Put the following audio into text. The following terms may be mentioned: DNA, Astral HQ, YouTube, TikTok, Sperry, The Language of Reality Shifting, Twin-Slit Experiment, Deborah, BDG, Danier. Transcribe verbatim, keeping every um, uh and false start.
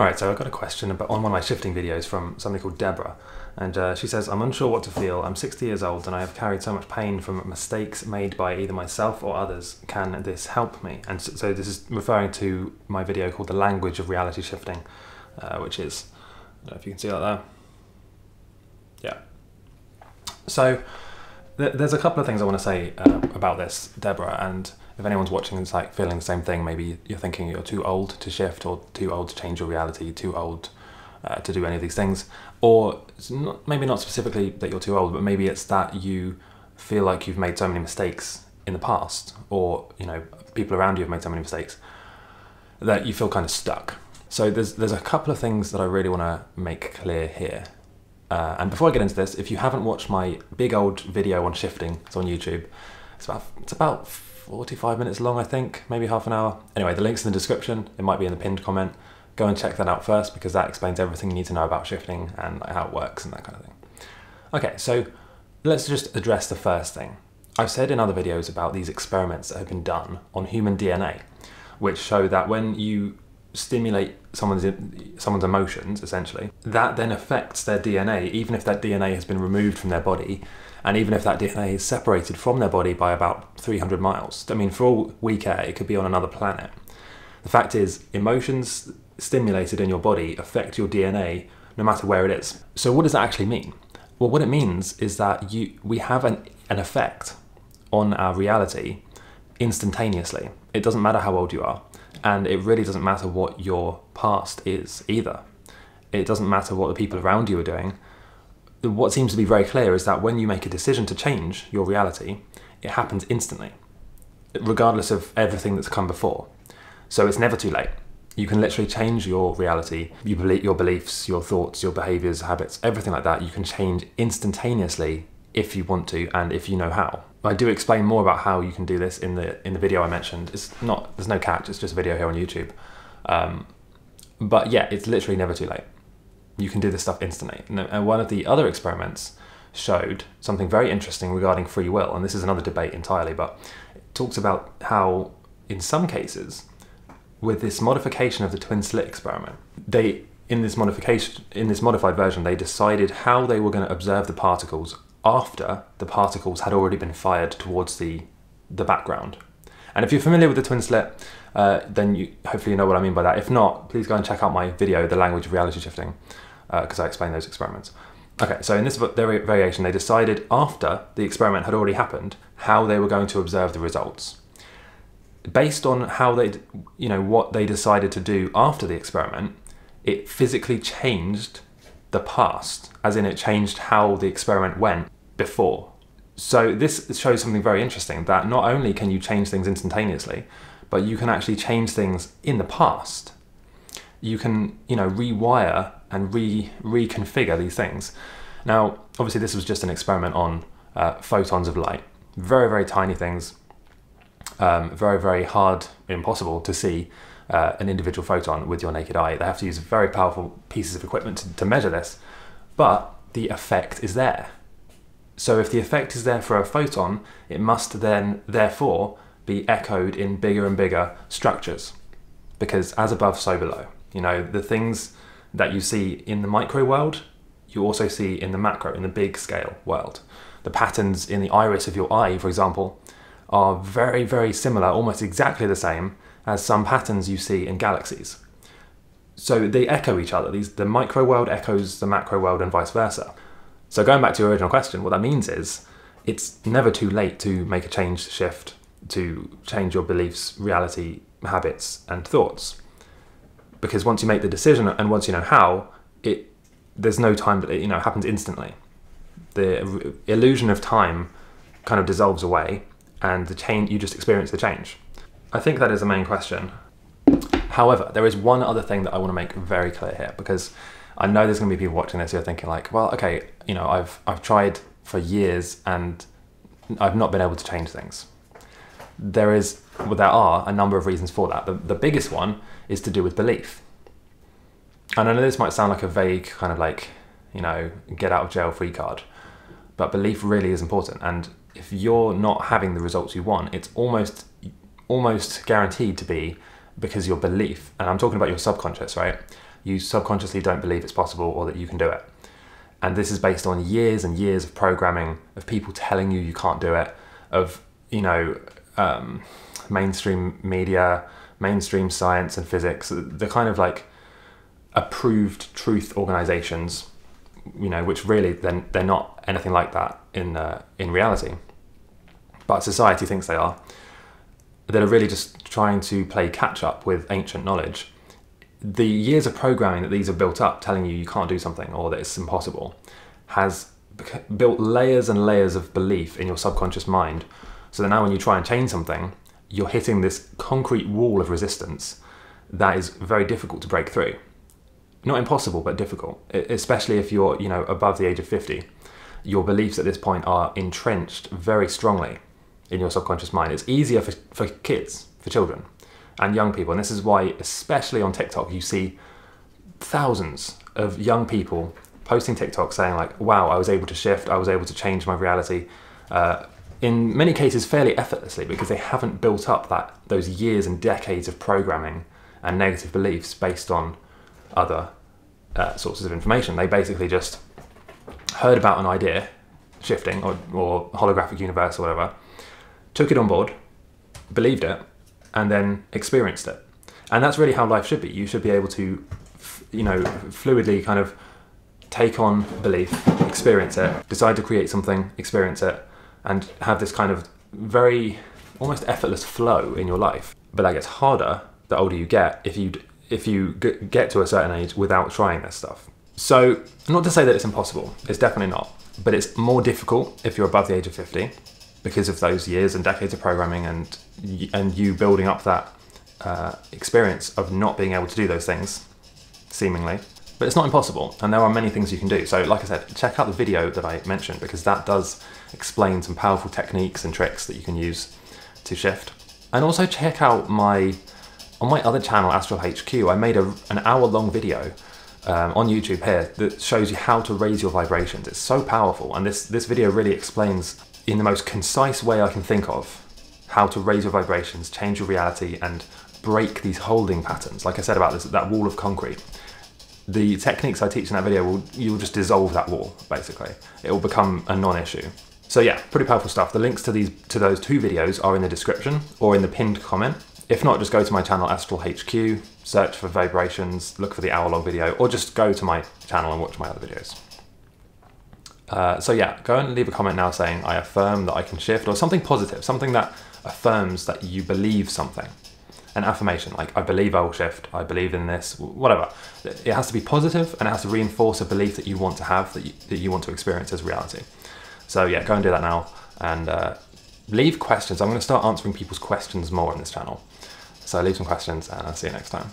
Alright, so I got a question about, on one of my shifting videos from somebody called Deborah, and uh, she says, I'm unsure what to feel. I'm sixty years old and I have carried so much pain from mistakes made by either myself or others. Can this help me? And so, so this is referring to my video called The Language of Reality Shifting, uh, which is, I don't know if you can see that there. Yeah. So th there's a couple of things I want to say uh, about this, Deborah, and if anyone's watching and it's like feeling the same thing, maybe you're thinking you're too old to shift or too old to change your reality, too old uh, to do any of these things, or it's not, maybe not specifically that you're too old, but maybe it's that you feel like you've made so many mistakes in the past, or you know, people around you have made so many mistakes that you feel kind of stuck. So there's, there's a couple of things that I really want to make clear here. Uh, and before I get into this, if you haven't watched my big old video on shifting, it's on YouTube, it's about, it's about forty-five minutes long, I think, maybe half an hour. Anyway, the link's in the description, it might be in the pinned comment. Go and check that out first, because that explains everything you need to know about shifting and how it works and that kind of thing. Okay, so let's just address the first thing. I've said in other videos about these experiments that have been done on human D N A, which show that when you stimulate someone's, someone's emotions, essentially, that then affects their D N A, even if that D N A has been removed from their body, and even if that D N A is separated from their body by about three hundred miles. I mean, for all we care, it could be on another planet. The fact is, emotions stimulated in your body affect your D N A no matter where it is. So what does that actually mean? Well, what it means is that you, we have an, an effect on our reality instantaneously. It doesn't matter how old you are, and it really doesn't matter what your past is either. It doesn't matter what the people around you are doing. What seems to be very clear is that when you make a decision to change your reality, it happens instantly, regardless of everything that's come before. So it's never too late. You can literally change your reality, your beliefs, your thoughts, your behaviors, habits, everything like that. You can change instantaneously if you want to and if you know how. I do explain more about how you can do this in the in the video I mentioned. It's not, there's no catch, it's just a video here on YouTube. Um, but yeah, it's literally never too late. You can do this stuff instantly. And one of the other experiments showed something very interesting regarding free will, and this is another debate entirely, but it talks about how, in some cases, with this modification of the twin-slit experiment, they in this modification in this modified version, they decided how they were going to observe the particles after the particles had already been fired towards the the background. And if you're familiar with the twin slit, uh, then you hopefully you know what I mean by that. If not, please go and check out my video, The Language of Reality Shifting, because uh, I explain those experiments. Okay, so in this variation, they decided after the experiment had already happened how they were going to observe the results. Based on how they, you know, what they decided to do after the experiment, it physically changed the past, as in it changed how the experiment went before. So this shows something very interesting, that not only can you change things instantaneously, but you can actually change things in the past. You can, you know, rewire and re reconfigure these things. Now, obviously this was just an experiment on uh, photons of light. Very, very tiny things, um, very, very hard, impossible to see Uh, an individual photon with your naked eye. They have to use very powerful pieces of equipment to, to measure this, but the effect is there. So if the effect is there for a photon, it must then therefore be echoed in bigger and bigger structures, because as above, so below. You know, the things that you see in the micro world, you also see in the macro, in the big scale world. The patterns in the iris of your eye, for example, are very, very similar, almost exactly the same as some patterns you see in galaxies. So they echo each other. These, the micro world echoes the macro world and vice versa. So going back to your original question, what that means is it's never too late to make a change, shift, to change your beliefs, reality, habits, and thoughts. Because once you make the decision and once you know how, it there's no time, that it, you know, happens instantly. The illusion of time kind of dissolves away and the change, you just experience the change. I think that is the main question. However, there is one other thing that I want to make very clear here, because I know there's going to be people watching this who are thinking like, well, okay, you know, I've, I've tried for years and I've not been able to change things. There is, well, there are a number of reasons for that. The, the biggest one is to do with belief. And I know this might sound like a vague kind of like, you know, get out of jail free card, but belief really is important. And if you're not having the results you want, it's almost almost guaranteed to be because your belief, and I'm talking about your subconscious, right? you subconsciously don't believe it's possible or that you can do it. And this is based on years and years of programming, of people telling you you can't do it, of, you know, um, mainstream media, mainstream science and physics, the kind of like approved truth organizations, you know, which really then they're not anything like that in, uh, in reality. But society thinks they are, that are really just trying to play catch up with ancient knowledge. The years of programming that these are built up, telling you you can't do something or that it's impossible, has built layers and layers of belief in your subconscious mind, so that now when you try and change something, you're hitting this concrete wall of resistance that is very difficult to break through. Not impossible, but difficult, especially if you're, you know, above the age of fifty. Your beliefs at this point are entrenched very strongly in your subconscious mind. It's easier for, for kids, for children and young people. And this is why, especially on TikTok, you see thousands of young people posting TikTok saying like, wow, I was able to shift, I was able to change my reality. Uh, in many cases, fairly effortlessly, because they haven't built up that those years and decades of programming and negative beliefs based on other uh, sources of information. They basically just heard about an idea, shifting or, or holographic universe or whatever, took it on board, believed it, and then experienced it. And that's really how life should be. You should be able to, you know, fluidly kind of take on belief, experience it, decide to create something, experience it, and have this kind of very almost effortless flow in your life. But that gets harder the older you get if you if you get to a certain age without trying this stuff. So not to say that it's impossible, it's definitely not, but it's more difficult if you're above the age of fifty because of those years and decades of programming and and you building up that uh, experience of not being able to do those things, seemingly. But it's not impossible, and there are many things you can do. So like I said, check out the video that I mentioned, because that does explain some powerful techniques and tricks that you can use to shift. And also check out my, on my other channel, Astral H Q, I made a, an hour long video um, on YouTube here that shows you how to raise your vibrations. It's so powerful, and this, this video really explains in the most concise way I can think of how to raise your vibrations, change your reality, and break these holding patterns. Like I said about this, that wall of concrete. The techniques I teach in that video, will you'll just dissolve that wall, basically. It will become a non-issue. So yeah, pretty powerful stuff. The links to these to those two videos are in the description or in the pinned comment. If not, just go to my channel, Astral H Q, search for vibrations, look for the hour-long video, or just go to my channel and watch my other videos. Uh, so yeah, go and leave a comment now saying, I affirm that I can shift, or something positive, something that affirms that you believe something. An affirmation, like I believe I will shift, I believe in this, whatever. It has to be positive and it has to reinforce a belief that you want to have, that you, that you want to experience as reality. So yeah, go and do that now and uh, leave questions. I'm going to start answering people's questions more on this channel. So leave some questions and I'll see you next time.